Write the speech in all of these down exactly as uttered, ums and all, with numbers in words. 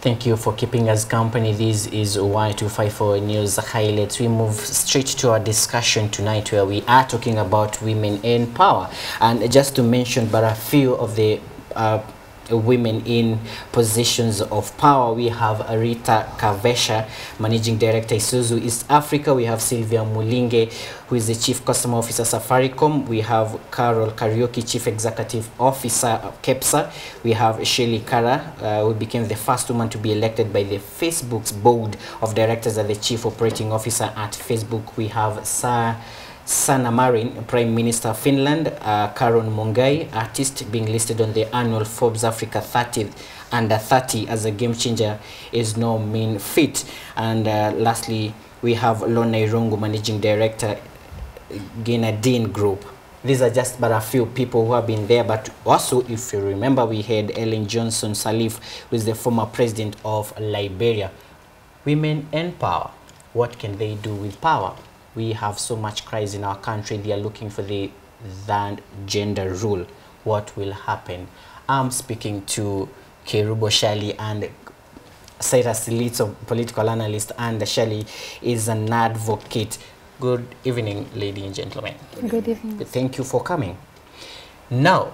Thank you for keeping us company. This is Y two fifty-four News Highlights. We move straight to our discussion tonight, where we are talking about women in power. And just to mention but a few of the uh, women in positions of power, we have Rita Kavesha, Managing Director, Isuzu East Africa. We have Sylvia Mulinge, who is the Chief Customer Officer, Safaricom. We have Carol Kariuki, Chief Executive Officer of KEPSA. We have Shirley Kara, uh, who became the first woman to be elected by the Facebook's Board of Directors as the Chief Operating Officer at Facebook. We have Sir Sanna Marin, Prime Minister of Finland, uh, Karon Mongai, artist, being listed on the annual Forbes Africa thirty under thirty as a game changer is no mean feat. And uh, lastly, we have Lona Irungu, Managing Director, Gennadin Group. These are just but a few people who have been there. But also, if you remember, we had Ellen Johnson Sirleaf, who is the former president of Liberia. Women and power. What can they do with power? We have so much cries in our country. They are looking for the that gender rule. What will happen? I'm speaking to Kerubo Shali and Sarah Silitz, a political analyst, and Shali is an advocate. Good evening, ladies and gentlemen. Good evening. Thank you for coming. Now,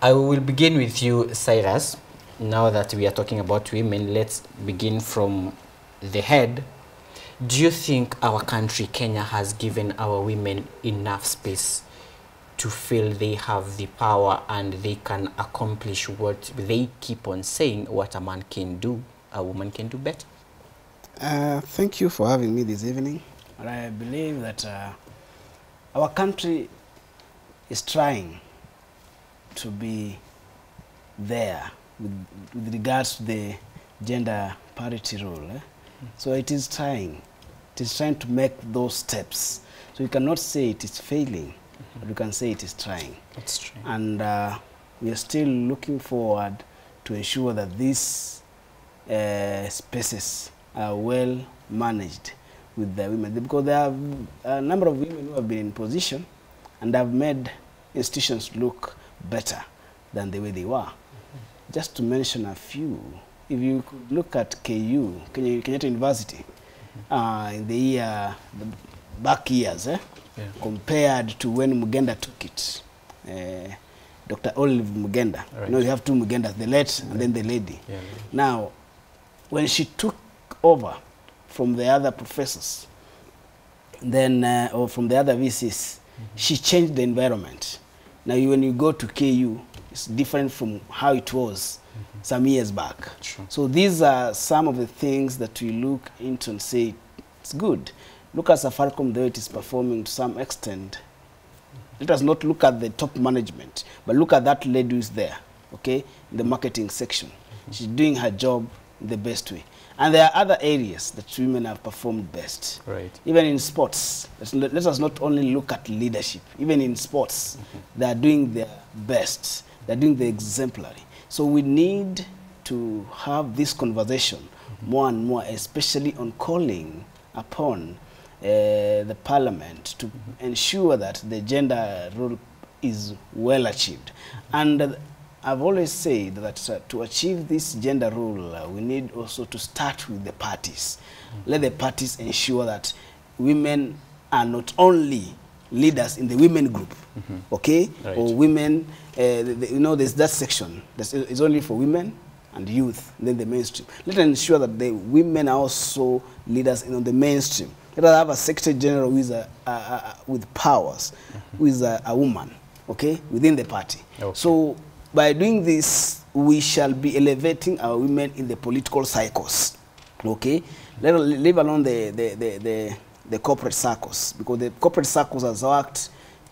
I will begin with you, Cyrus. Now that we are talking about women, let's begin from the head. Do you think our country, Kenya, has given our women enough space to feel they have the power and they can accomplish what they keep on saying, what a man can do, a woman can do better? Uh, thank you for having me this evening. And I believe that uh, our country is trying to be there with, with regards to the gender parity rule. Eh? So it is trying. It is trying to make those steps. So you cannot say it is failing, mm-hmm. but you can say it is trying. It's true. And uh, we are still looking forward to ensure that these uh, spaces are well managed with the women. Because there are a number of women who have been in position and have made institutions look better than the way they were. Mm-hmm. Just to mention a few, if you could look at K U, Kenyatta University, mm-hmm. uh, in the year, the back years, eh, yeah. compared to when Mugenda took it, uh, Doctor Olive Mugenda. Right. You know, you have two Mugendas, the late mm-hmm. and then the lady. Yeah, yeah. Now, when she took over from the other professors, then uh, or from the other V Cs, mm-hmm. she changed the environment. Now, you, when you go to K U, it's different from how it was mm-hmm. some years back. True. So these are some of the things that we look into and say, it's good. Look at Safaricom, though it is performing to some extent. Let us not look at the top management, but look at that lady who's there, okay, in the marketing section. Mm-hmm. She's doing her job the best way. And there are other areas that women have performed best. Right. Even in sports, let, let us not only look at leadership. Even in sports, mm-hmm. they are doing their best. They're doing the exemplary. So we need to have this conversation mm-hmm. more and more, especially on calling upon uh, the parliament to mm-hmm. ensure that the gender role is well achieved. Mm-hmm. And uh, I've always said that uh, to achieve this gender role, uh, we need also to start with the parties. Mm-hmm. Let the parties ensure that women are not only leaders in the women group, mm-hmm. okay, right. or women. Uh, the, the, you know, there's that section. That's, it's only for women and youth, then the mainstream. Let us ensure that the women are also leaders in the mainstream. Let us have a Secretary General who is a, a, a, with powers, mm-hmm. who is a, a woman, okay, within the party. Okay. So by doing this, we shall be elevating our women in the political cycles, okay? Let, leave alone the, the, the, the, the corporate circles, because the corporate circles has worked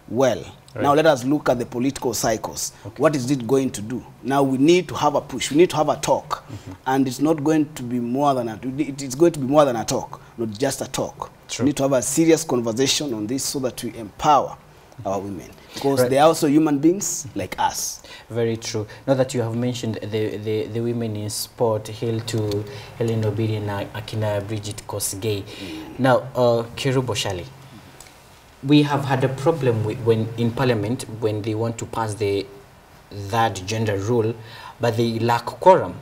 well. Right. Now let us look at the political cycles. Okay. What is it going to do? Now we need to have a push. We need to have a talk, mm-hmm. and it's not going to be more than a. It's going to be more than a talk, not just a talk. True. We need to have a serious conversation on this so that we empower mm-hmm. our women, because right. they are also human beings like us. Very true. Now that you have mentioned the the, the women in sport, hail to Helen Obirina, Akina, Bridget Kosgay. Mm. Now, uh, Kerubo Shali. We have had a problem with when in Parliament when they want to pass the that gender rule, but they lack quorum.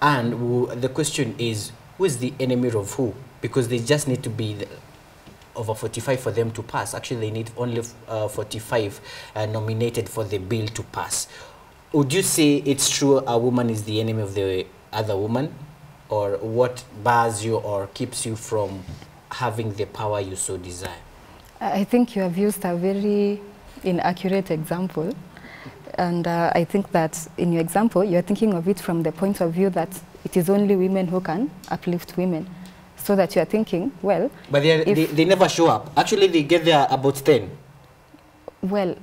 And we'll, the question is, who is the enemy of who? Because they just need to be the, over forty-five for them to pass. Actually, they need only uh, forty-five uh, nominated for the bill to pass. Would you say it's true a woman is the enemy of the other woman? Or what bars you or keeps you from having the power you so desire? I think you have used a very inaccurate example. And uh, I think that in your example, you're thinking of it from the point of view that it is only women who can uplift women. So that you're thinking, well... But they, are, they, they never show up. Actually, they get there about ten. Well,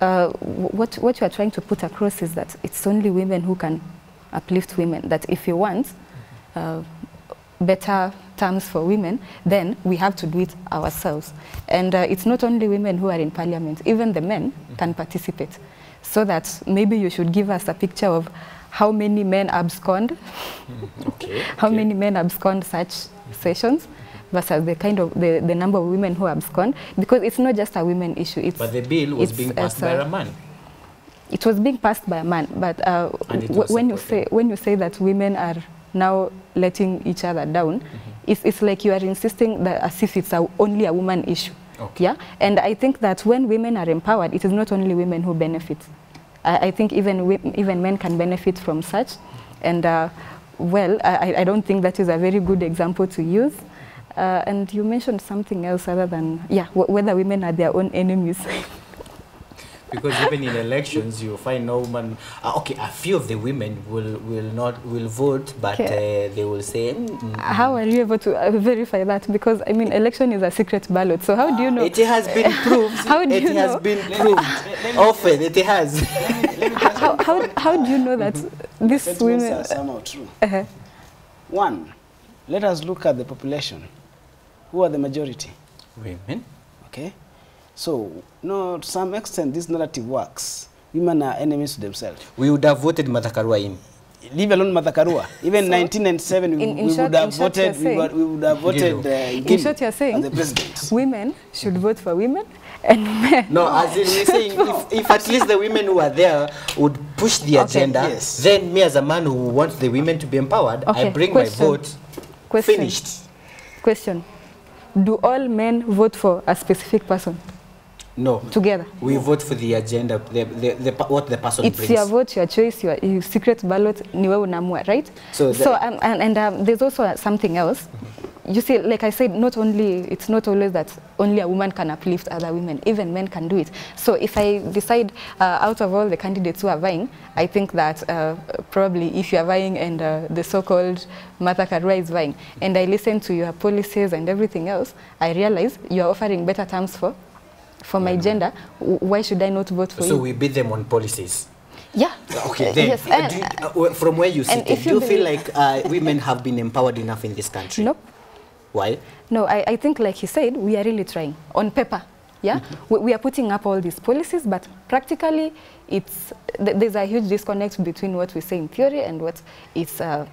uh, what, what you're trying to put across is that it's only women who can uplift women. That if you want uh, better terms for women, then we have to do it ourselves. And uh, it's not only women who are in parliament. Even the men mm-hmm. can participate. So that maybe you should give us a picture of how many men abscond, mm, okay, how okay. many men abscond such mm-hmm. sessions versus the kind of the, the number of women who abscond, because it's not just a women issue. It's, but the bill was being passed by a man. It was being passed by a man, but uh, when you say when you say that women are now letting each other down, mm-hmm. it's, it's like you are insisting that as if it's a, only a woman issue. Okay. Yeah, and I think that when women are empowered, it is not only women who benefit. I, I think even we, even men can benefit from such. And uh, well, I, I don't think that is a very good example to use. Uh, and you mentioned something else other than yeah, w whether women are their own enemies. Because even in elections, you find no woman. Uh, okay, a few of the women will will not will vote, but uh, they will say. Mm-hmm. How are you able to uh, verify that? Because I mean, election is a secret ballot. So how do you know? It has been proved. How do you know? It has been proved. Often it has. How how how do you know that mm-hmm. these women are somehow true? Uh-huh. One, let us look at the population. Who are the majority? Women. Okay. So, no, to some extent, this narrative works. Women are enemies to themselves. We would have voted Martha Karua in. Leave alone Martha Karua. Even so nineteen ninety-seven, we, in, in we, short, would have voted, we, would, we would have voted uh, in short, you're saying, as the president. Women should vote for women and men. No, as in we're saying, if, if at least the women who are there would push the okay, agenda, yes. then me as a man who wants the women to be empowered, okay, I bring question. my vote question. finished. Question. Do all men vote for a specific person? No. Together. We vote for the agenda, the, the, the, what the person it's brings. It's your vote, your choice, your, your secret ballot, niwe unamua, right? So, so um, and, and um, there's also something else. You see, like I said, not only, it's not always that only a woman can uplift other women, even men can do it. So if I decide uh, out of all the candidates who are vying, I think that uh, probably if you are vying and uh, the so-called Martha Karua is vying, and I listen to your policies and everything else, I realize you are offering better terms for for my mm-hmm. gender, why should I not vote for so you? So we beat them on policies? Yeah. Okay, then, yes. uh, do you, uh, from where you sit, do you feel like uh, women have been empowered enough in this country? Nope. Why? No, I, I think, like he said, we are really trying, on paper. Yeah, mm-hmm. we, we are putting up all these policies, but practically, it's th there's a huge disconnect between what we say in theory and what is uh,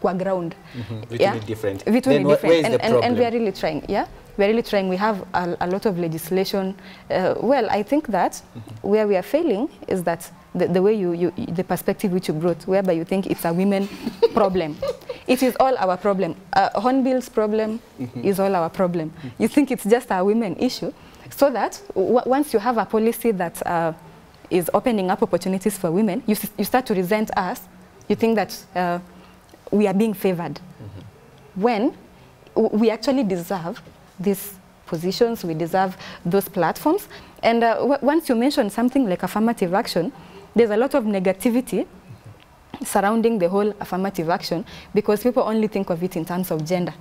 qua ground. Mm-hmm. Yeah? Different. Then different. Wh where is and, the problem? And, and we are really trying, yeah? We're really trying. We have a, a lot of legislation. Uh, well, I think that mm-hmm. where we are failing is that the, the way you, you, the perspective which you brought, whereby you think it's a women problem. It is all our problem. Uh, Hornbill's problem mm-hmm. is all our problem. Mm-hmm. You think it's just a women issue. So that w once you have a policy that uh, is opening up opportunities for women, you, you start to resent us. You think that uh, we are being favored. Mm-hmm. When we actually deserve these positions, we deserve those platforms. And uh, w once you mention something like affirmative action, there's a lot of negativity surrounding the whole affirmative action because people only think of it in terms of gender.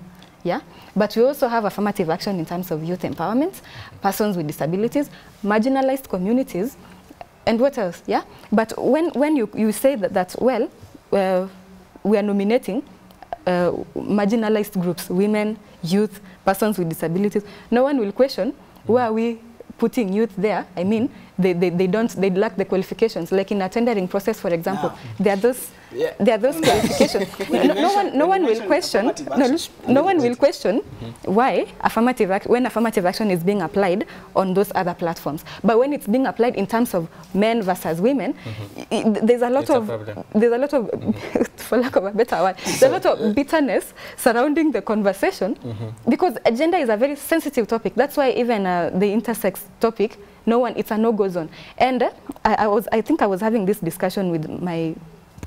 Yeah? But we also have affirmative action in terms of youth empowerment, persons with disabilities, marginalized communities, and what else? Yeah? But when, when you, you say that, that well, uh, we are nominating Uh, marginalized groups, women, youth, persons with disabilities, no one will question why are we putting youth there? I mean, they, they, they don't they lack the qualifications. Like in a tendering process, for example, no. there are those yeah. there are those qualifications. no, no one no one will question no, no one will question why affirmative act, when affirmative action is being applied on those other platforms. But when it's being applied in terms of men versus women, mm-hmm. it, there's a lot it's of a there's a lot of mm-hmm. for lack of a better word, there's a lot of bitterness surrounding the conversation mm-hmm. because gender is a very sensitive topic. That's why even uh, the intersex topic, no one, it's a no-go zone. And uh, I, I was, I think I was having this discussion with my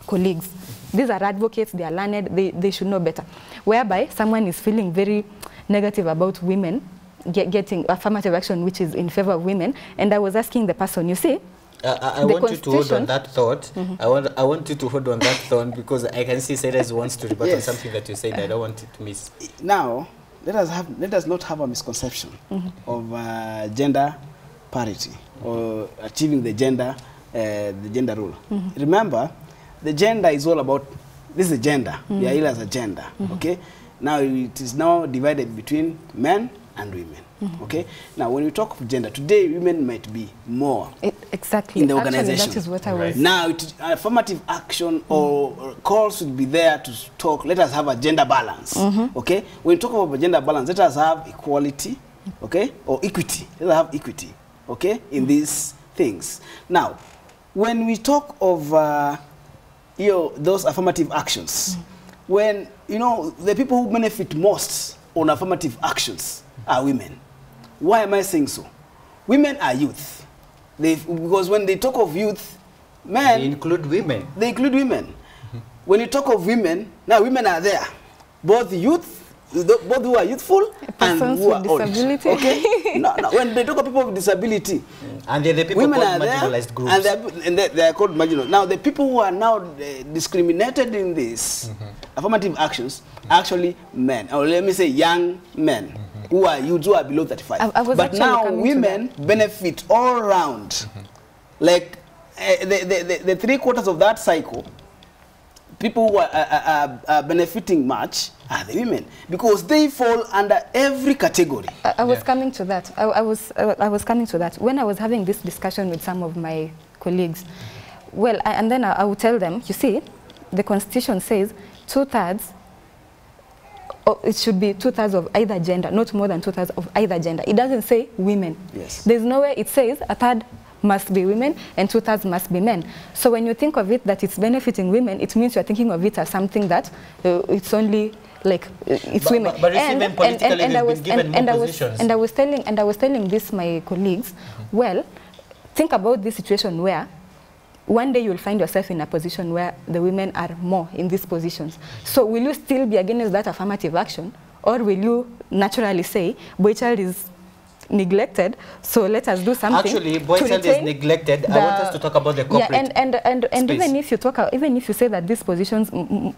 colleagues. These are advocates, they are learned, they, they should know better. Whereby someone is feeling very negative about women get, getting affirmative action which is in favor of women. And I was asking the person, you see, Uh, I, I want you to hold on that thought. Mm-hmm. I want I want you to hold on that thought because I can see Ceres wants to rebut yes. on something that you said. I don't want it to miss. Now, let us have let us not have a misconception mm-hmm. of uh, gender parity mm-hmm. or achieving the gender uh, the gender rule. Mm-hmm. Remember, the gender is all about this is a gender. Mm-hmm. We are here as a gender. Mm-hmm. Okay. Now it is now divided between men and women. Mm-hmm. Okay. Now, when we talk of gender today, women might be more it, exactly in the organization. Actually, that is what I right. was. Now, it, affirmative action mm-hmm. or, or calls should be there to talk. Let us have a gender balance. Mm-hmm. Okay. When we talk about gender balance, let us have equality. Okay, or equity. Let us have equity. Okay, in mm-hmm. these things. Now, when we talk of uh, you know, those affirmative actions, mm-hmm. when you know the people who benefit most on affirmative actions are women. Why am I saying so? Women are youth. They, because when they talk of youth, men... They include women. They include women. Mm-hmm. When you talk of women, now women are there. Both youth, both who are youthful and who are old. Disability. Okay? no, no, when they talk of people with disability... Mm. And they're the people women called are marginalized there, groups. And they're, and they're, they're called marginalized. Now, the people who are now uh, discriminated in this mm-hmm. affirmative actions mm-hmm. are actually men, or let me say young men. Mm-hmm. Who are you who are below thirty-five. I, I but now women benefit all round. Mm-hmm. Like uh, the, the, the, the three quarters of that cycle, people who are, are, are benefiting much are the women because they fall under every category. I, I was yeah. coming to that. I, I, was, uh, I was coming to that. When I was having this discussion with some of my colleagues, well, I, and then I, I would tell them, you see, the Constitution says two-thirds Oh, it should be two-thirds of either gender, not more than two-thirds of either gender. It doesn't say women. Yes. There's nowhere it says a third must be women and two-thirds must be men. So when you think of it that it's benefiting women, it means you're thinking of it as something that uh, it's only like uh, it's but, women. But, but it's and, even politically and, and, and I was, given and, and more I was, positions. And I was telling and I was telling this my colleagues, mm-hmm. well, think about this situation where one day you'll find yourself in a position where the women are more in these positions. So will you still be against that affirmative action? Or will you naturally say, boy child is neglected, so let us do something. Actually, boy child is neglected. The, I want us to talk about the corporate yeah, and, and, and, and space. Even if you talk, even if you say that these positions,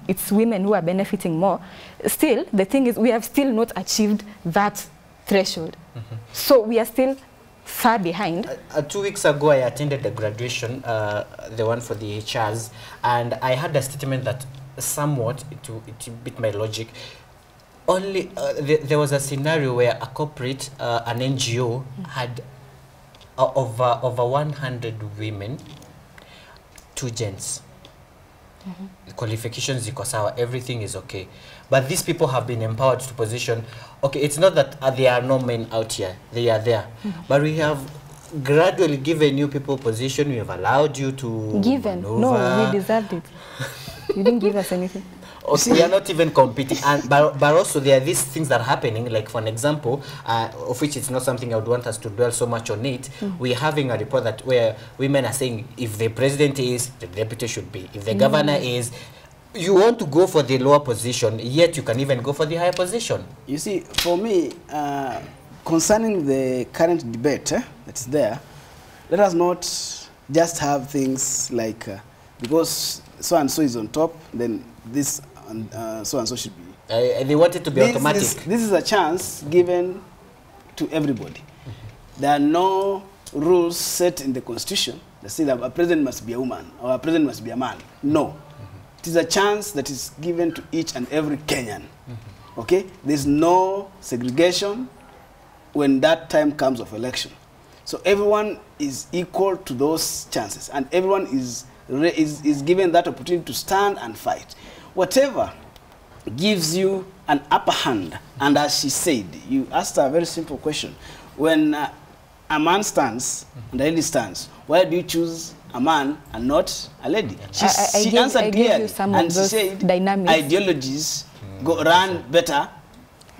it's women who are benefiting more, still, the thing is, we have still not achieved that threshold. Mm-hmm. So we are still far behind. Uh, uh, two weeks ago, I attended the graduation, uh, the one for the H Rs, and I had a statement that somewhat, it, it beat my logic. Only uh, th there was a scenario where a corporate, uh, an N G O, had uh, over, over one hundred women, two gents. Mm-hmm. The qualifications, everything is okay. But these people have been empowered to position. Okay, it's not that uh, there are no men out here. They are there. Mm-hmm. But we have gradually given you people position. We have allowed you to Given? Maneuver. No, we deserved it. You didn't give us anything. Also, they are not even competing. And, but, but also there are these things that are happening. Like for an example, uh, of which it's not something I would want us to dwell so much on it. Mm. We're having a report that where women are saying if the president is, the deputy should be. If the mm. governor is, you want to go for the lower position, yet you can even go for the higher position. You see, for me, uh, concerning the current debate eh, that's there, let us not just have things like uh, because so and so is on top, then this and uh, so and so should be. Uh, and they want it to be this, automatic. This, this is a chance given to everybody. Mm-hmm. There are no rules set in the Constitution that say that a president must be a woman or a president must be a man. No. It is a chance that is given to each and every Kenyan. Mm-hmm. Okay? There's no segregation when that time comes of election. So everyone is equal to those chances, and everyone is, is, is given that opportunity to stand and fight. Whatever gives you an upper hand, and as she said, you asked her a very simple question. When uh, a man stands and a lady stands, why do you choose a man and not a lady? She, I, I she gave, answered clearly, and she said dynamics. Ideologies go, run better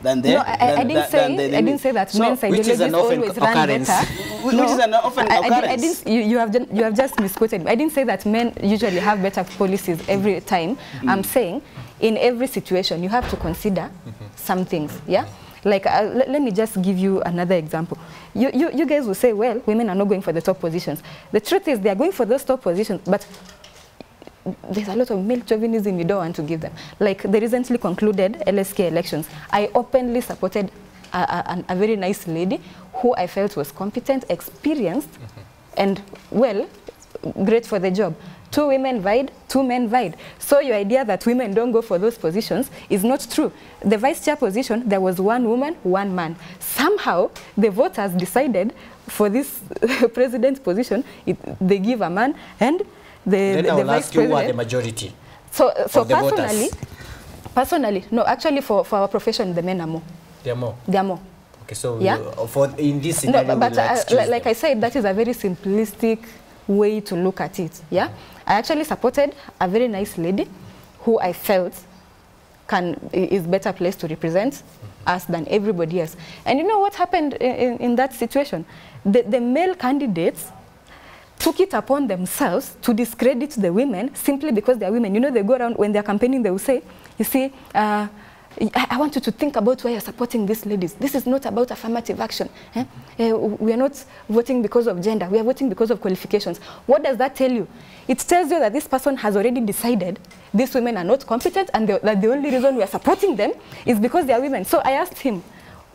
than the... No, I, than, I, didn't, than, say, than the, the I didn't say that so men's ideologies always run better. Which no, is an often I, occurrence. I, I didn't, you, you, have, you have just misquoted. I didn't say that men usually have better policies every time. Mm. I'm saying in every situation you have to consider mm-hmm. some things, yeah? Like, uh, let me just give you another example. You, you, you guys will say, well, women are not going for the top positions. The truth is, they are going for those top positions, but there's a lot of male chauvinism you don't want to give them. Like the recently concluded L S K elections, I openly supported a, a, a very nice lady who I felt was competent, experienced, mm-hmm. and, well, great for the job. Two women vied, two men vied. So your idea that women don't go for those positions is not true. The vice chair position, there was one woman, one man. Somehow, the voters decided for this president's position, it, they give a man, and the, then the, the vice president... Then I will ask you the majority so, so of the personally, voters. Personally, no, actually for, for our profession, the men are more. They are more? They are more. Okay, so yeah? you, for, in this scenario... No, but like, I, like I said, that is a very simplistic way to look at it, yeah? I actually supported a very nice lady who I felt can, is better placed to represent mm-hmm. us than everybody else. And you know what happened in, in that situation? The, the male candidates took it upon themselves to discredit the women simply because they are women. You know, they go around, when they are campaigning, they will say, you see, uh, I want you to think about why you're supporting these ladies. This is not about affirmative action. Eh? Uh, we are not voting because of gender. We are voting because of qualifications. What does that tell you? It tells you that this person has already decided these women are not competent and they, that the only reason we are supporting them is because they are women. So I asked him,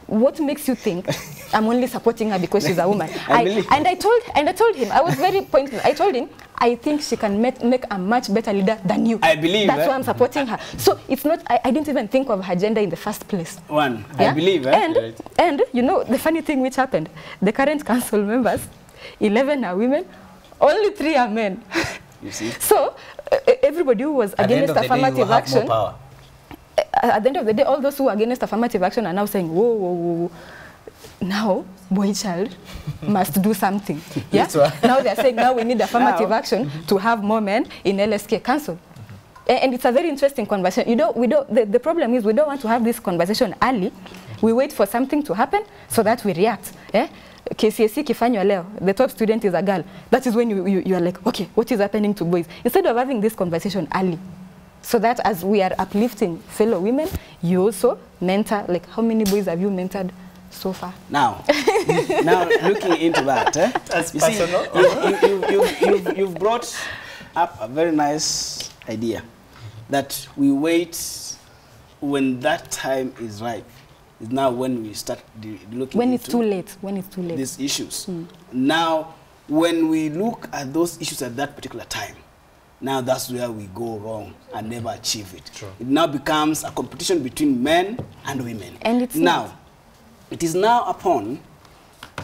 what makes you think I'm only supporting her because she's a woman? I, and, I told, and I told him, I was very pointless. I told him, I think she can make, make a much better leader than you. I believe That's eh? why I'm supporting her. So it's not, I, I didn't even think of her gender in the first place. One, yeah? I believe. Eh? And, right. and, you know, the funny thing which happened, the current council members, eleven are women, only three are men. You see? So uh, everybody who was against affirmative action, at the end of the day, all those who are against affirmative action are now saying, whoa, whoa, whoa, now boy child must do something. Yeah? Now they're saying, now we need affirmative now. action mm-hmm. to have more men in L S K Council. Mm-hmm. And it's a very interesting conversation. You don't, we don't, the, the problem is we don't want to have this conversation early. We wait for something to happen so that we react. Eh? K C S E kifanywa leo, the top student is a girl. That is when you, you, you are like, okay, what is happening to boys? Instead of having this conversation early. So that as we are uplifting fellow women, you also mentor, like how many boys have you mentored so far? Now, now looking into that, eh? That's you personal. See, you, you, you, you, you've brought up a very nice idea that we wait when that time is ripe. It's now when we start looking When it's too late, when it's too late. These issues. Mm. Now, when we look at those issues at that particular time, now that's where we go wrong and never achieve it. True. It now becomes a competition between men and women. And it's now, not. it is now upon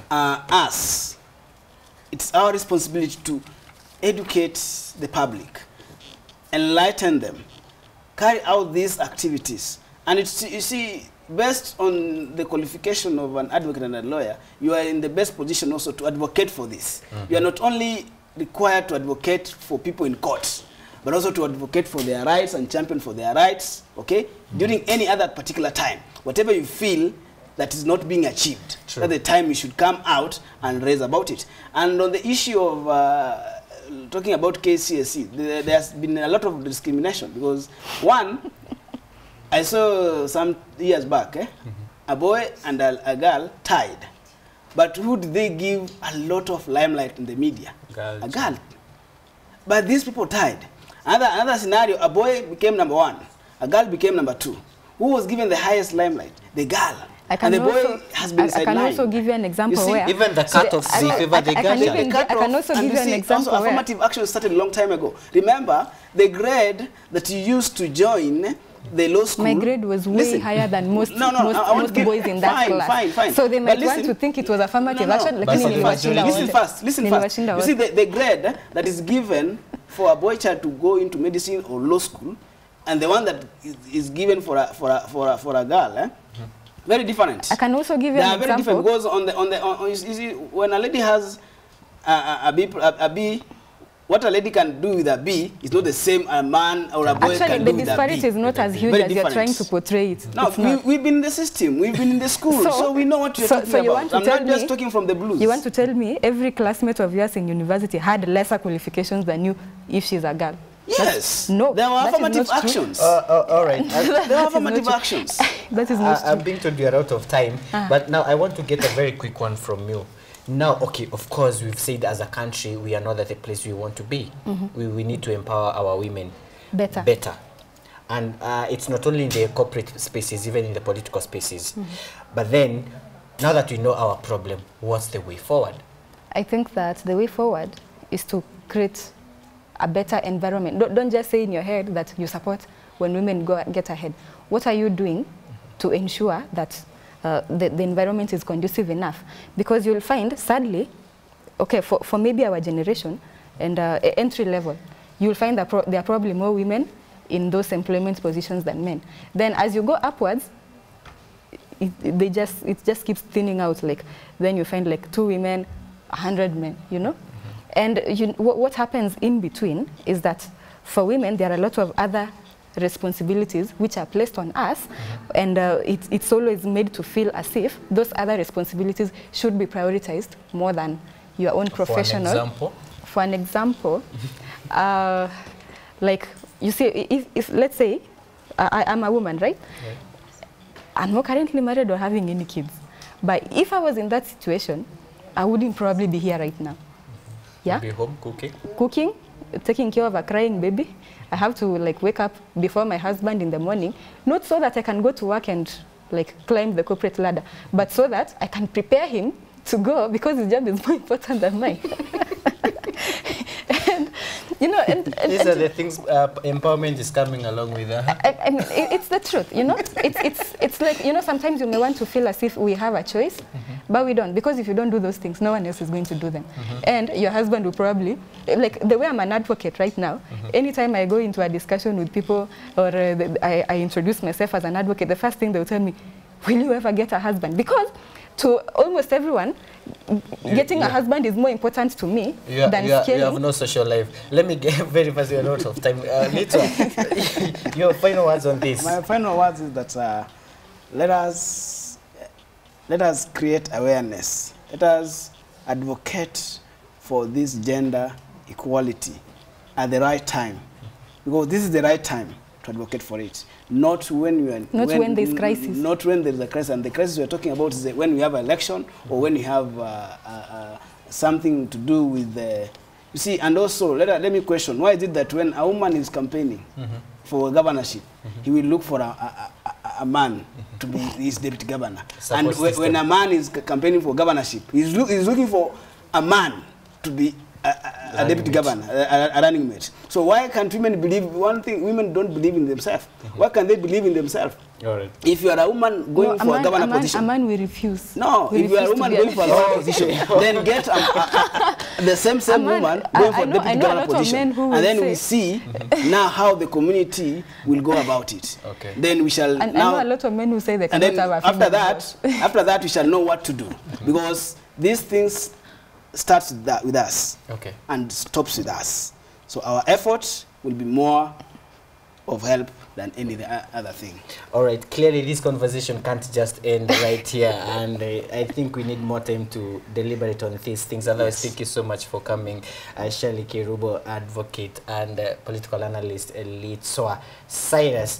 uh, us, it's our responsibility to educate the public, enlighten them, carry out these activities. And it's, you see, based on the qualification of an advocate and a lawyer, you are in the best position also to advocate for this. Mm-hmm. You are not only required to advocate for people in court, but also to advocate for their rights and champion for their rights, okay? Mm-hmm. During any other particular time, whatever you feel that is not being achieved, True. At the time you should come out and raise about it. And on the issue of uh, talking about K C S E, there, there's been a lot of discrimination because, one, I saw some years back, eh, mm-hmm. a boy and a, a girl tied. But who did they give a lot of limelight in the media? Girl. A girl. But these people tied. Another, another scenario, a boy became number one. A girl became number two. Who was given the highest limelight? The girl. I can and the boy also, has been sidelined. I can also give you an example you see, where... Even the cut-offs, so if ever they got you. I can also give you see, an example also, affirmative action started a long time ago. Remember, the grade that you used to join the law school. My grade was way listen. higher than most, no, no, most, most give, boys in that fine, class. Fine, fine. So they might listen, want to think it was affirmative action. No, no. Like listen, fast, listen fast. Listen fast. You see, the, the grade eh, that is given for a boy child to go into medicine or law school, and the one that is, is given for a for a for a, for a girl, eh, very different. I can also give you an example. They are very different. Goes on the on the on, on, you see, when a lady has a, a, a B a, a B. What a lady can do with a bee is not the same a man or a boy Actually, can do with a bee. Actually, the disparity is not as huge as you're trying to portray it. No, we, we've been in the system. We've been in the school. so, so we know what you're so, talking so you about. I'm not me, just talking from the blues. You want to tell me every classmate of yours in university had lesser qualifications than you if she's a girl? Yes. That's, no. There were affirmative actions. Uh, uh, all right. I, there were affirmative actions. that is not I, I'm being told you're out of time. Ah. But now I want to get a very quick one from you. Now, okay, of course, we've said as a country, we are not at the place we want to be. Mm-hmm. we, we need to empower our women better. better. And uh, it's not only in the corporate spaces, even in the political spaces. Mm-hmm. But then, now that we know our problem, what's the way forward? I think that the way forward is to create a better environment. Don't, don't just say in your head that you support when women go get ahead. What are you doing to ensure that Uh, the, the environment is conducive enough? Because you'll find, sadly, okay, for, for maybe our generation and uh, entry level, you'll find that pro there are probably more women in those employment positions than men. Then as you go upwards, it, it, they just, it just keeps thinning out. Like, then you find like two women, a hundred men, you know? Mm-hmm. And you, what, what happens in between is that for women, there are a lot of other responsibilities which are placed on us, mm-hmm. and uh, it, it's always made to feel as if those other responsibilities should be prioritized more than your own professional. For an example? For an example, uh, like, you see, if, if, let's say I, I'm a woman, right? right? I'm not currently married or having any kids. But if I was in that situation, I wouldn't probably be here right now. Mm-hmm. Yeah? Be home cooking? Cooking, taking care of a crying baby. I have to like wake up before my husband in the morning, not so that I can go to work and like climb the corporate ladder, but so that I can prepare him to go, because his job is more important than mine. and, you know, and, and, these and, are the things uh, empowerment is coming along with. Uh, I, I mean, it, it's the truth, you know. It's it's it's like, you know, sometimes you may want to feel as if we have a choice, mm-hmm. but we don't, because if you don't do those things, no one else is going to do them. Mm-hmm. And your husband will probably, like the way I'm an advocate right now. Mm-hmm. Anytime I go into a discussion with people or uh, the, I, I introduce myself as an advocate, the first thing they will tell me, "Will you ever get a husband?" Because to almost everyone, getting yeah. a husband is more important to me yeah, than yeah, scaling. You have no social life. Let me get very fast, you're out of time. Uh, Nito, your final words on this. My final words is that uh, let us let us create awareness. Let us advocate for this gender equality at the right time, because this is the right time to advocate for it. Not when we are, not when, when there's crisis. Not when there's a crisis, and the crisis we're talking about is when we have an election or when we have uh, uh, uh, something to do with the. You see, and also let let me question: why is it that when a woman is campaigning mm-hmm. for governorship, mm-hmm. he will look for a, a, a, a man mm-hmm. to be his deputy governor, Support and when, when a man is campaigning for governorship, he's, lo he's looking for a man to be a, a, a deputy mate. governor, a, a, a running mate. So why can't women believe one thing? Women don't believe in themselves. Mm-hmm. Why can't they believe in themselves? Right. If you are a woman going no, a for man, a governor a man, position, a man will refuse. No, we if refuse you are a woman going for a governor position, then get a, a, a, the same same man, woman going I, for I know, deputy governor position, and then we see mm-hmm. now how the community will go about it. Okay. Then we shall. And now, I know a lot of men who say they cannot have a female. After that, after that, we shall know what to do mm-hmm. because these things. Starts that with us okay. and stops with us. So our effort will be more of help than any other thing. All right, clearly this conversation can't just end right here, and uh, I think we need more time to deliberate on these things. Otherwise, yes. Thank you so much for coming. Uh, Shirley Kirubo, advocate and uh, political analyst, Elitsoa Cyrus.